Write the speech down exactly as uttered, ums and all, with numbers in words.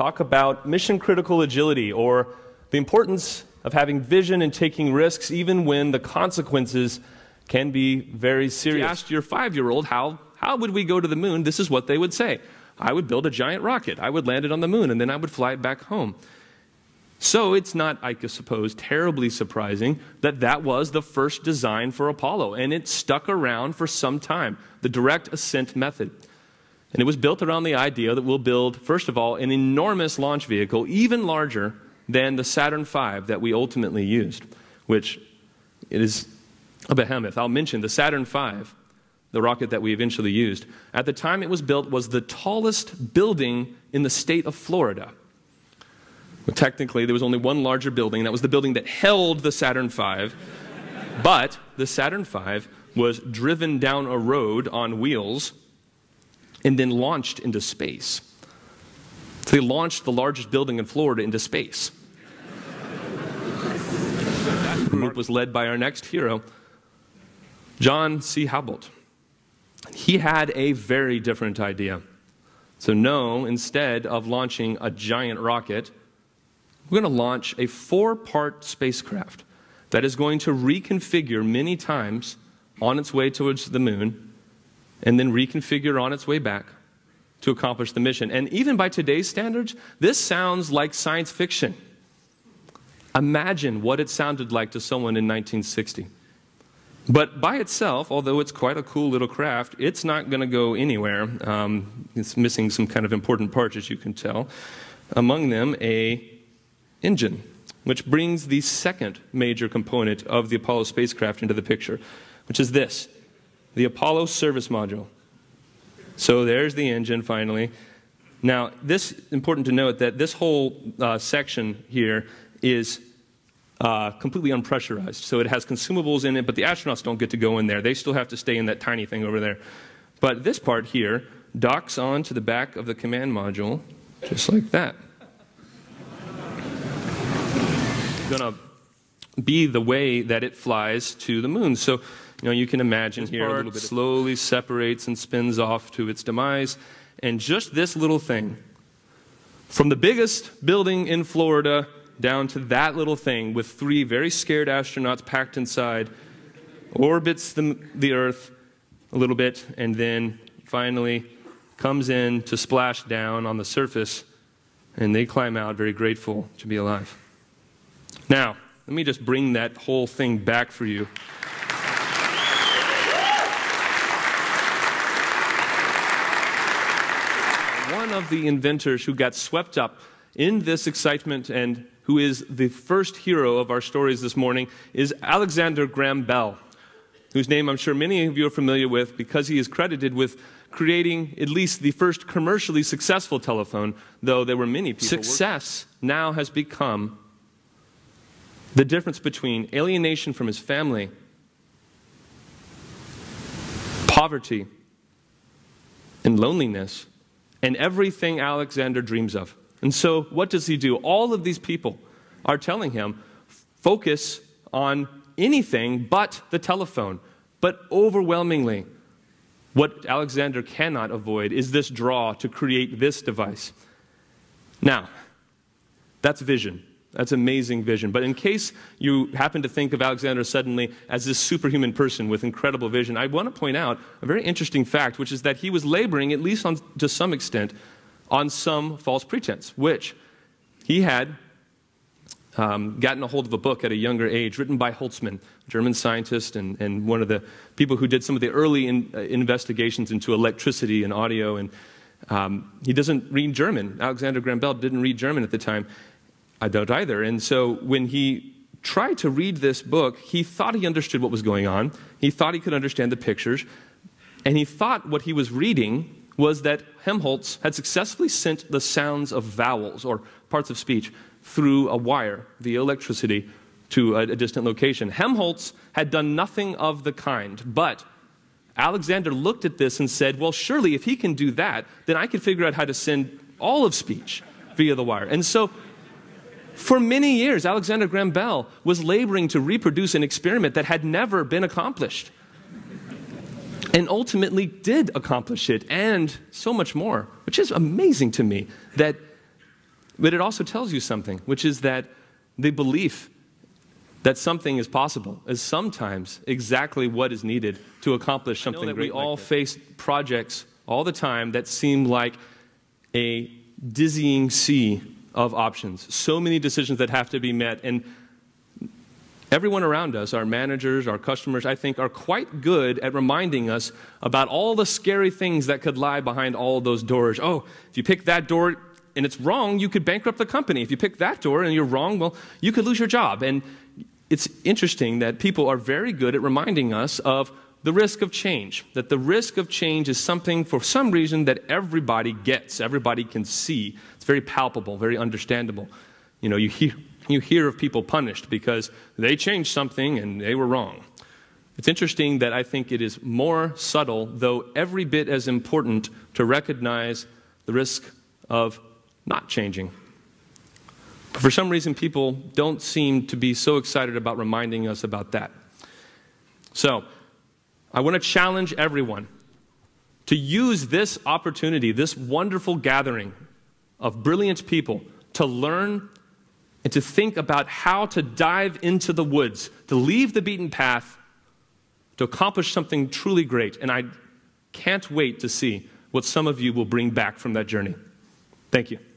talk about mission-critical agility, or the importance of having vision and taking risks even when the consequences can be very serious. If you asked your five-year-old, how, how would we go to the moon? This is what they would say. I would build a giant rocket. I would land it on the moon, and then I would fly it back home. So it's not, I suppose, terribly surprising that that was the first design for Apollo, and it stuck around for some time, the direct ascent method. And it was built around the idea that we'll build, first of all, an enormous launch vehicle, even larger than the Saturn five that we ultimately used, which it is a behemoth. I'll mention the Saturn five, the rocket that we eventually used. At the time it was built, was the tallest building in the state of Florida. Well, technically, there was only one larger building, and that was the building that held the Saturn five. But the Saturn five was driven down a road on wheels and then launched into space. So they launched the largest building in Florida into space. The group was led by our next hero, John C. Houbolt. He had a very different idea. So no, instead of launching a giant rocket, we're going to launch a four-part spacecraft that is going to reconfigure many times on its way towards the moon and then reconfigure on its way back to accomplish the mission. And even by today's standards, this sounds like science fiction. Imagine what it sounded like to someone in nineteen sixty. But by itself, although it's quite a cool little craft, it's not going to go anywhere. Um, it's missing some kind of important parts, as you can tell. Among them, a engine, which brings the second major component of the Apollo spacecraft into the picture, which is this, the Apollo service module. So there's the engine, finally. Now, this is important to note that this whole uh, section here is uh, completely unpressurized. So it has consumables in it, but the astronauts don't get to go in there. They still have to stay in that tiny thing over there. But this part here docks onto the back of the command module, just like that. Going to be the way that it flies to the moon. So, you know, you can imagine here a little bit slowly separates and spins off to its demise. And just this little thing, from the biggest building in Florida down to that little thing with three very scared astronauts packed inside, orbits the, the Earth a little bit, and then finally comes in to splash down on the surface, and they climb out very grateful to be alive. Now, let me just bring that whole thing back for you. One of the inventors who got swept up in this excitement and who is the first hero of our stories this morning is Alexander Graham Bell, whose name I'm sure many of you are familiar with because he is credited with creating at least the first commercially successful telephone, though there were many people. Success now has become the difference between alienation from his family, poverty, and loneliness, and everything Alexander dreams of. And so what does he do? All of these people are telling him, focus on anything but the telephone. But overwhelmingly, what Alexander cannot avoid is this draw to create this device. Now, that's vision. That's amazing vision. But in case you happen to think of Alexander suddenly as this superhuman person with incredible vision, I want to point out a very interesting fact, which is that he was laboring, at least on, to some extent, on some false pretense, which he had um, gotten a hold of a book at a younger age written by Holtzman, a German scientist and, and one of the people who did some of the early in, uh, investigations into electricity and audio. And um, he doesn't read German. Alexander Graham Bell didn't read German at the time. I don't either. And so when he tried to read this book, he thought he understood what was going on. He thought he could understand the pictures. And he thought what he was reading was that Helmholtz had successfully sent the sounds of vowels, or parts of speech, through a wire, the electricity, to a, a distant location. Helmholtz had done nothing of the kind, but Alexander looked at this and said, well, surely if he can do that, then I can figure out how to send all of speech via the wire. And so for many years, Alexander Graham Bell was laboring to reproduce an experiment that had never been accomplished, and ultimately did accomplish it, and so much more, which is amazing to me, that But it also tells you something, which is that the belief that something is possible is sometimes exactly what is needed to accomplish something great. I know that we all face projects all the time that seem like a dizzying sea of options. So many decisions that have to be met, and everyone around us, our managers, our customers, I think, are quite good at reminding us about all the scary things that could lie behind all those doors. Oh, if you pick that door and it's wrong, you could bankrupt the company. If you pick that door and you're wrong, well, you could lose your job. And it's interesting that people are very good at reminding us of the risk of change, that the risk of change is something, for some reason, that everybody gets, everybody can see. It's very palpable, very understandable. You know, you hear... You hear of people punished because they changed something and they were wrong. It's interesting that I think it is more subtle, though every bit as important, to recognize the risk of not changing. But for some reason, people don't seem to be so excited about reminding us about that. So I want to challenge everyone to use this opportunity, this wonderful gathering of brilliant people, to learn and to think about how to dive into the woods, to leave the beaten path, to accomplish something truly great. And I can't wait to see what some of you will bring back from that journey. Thank you.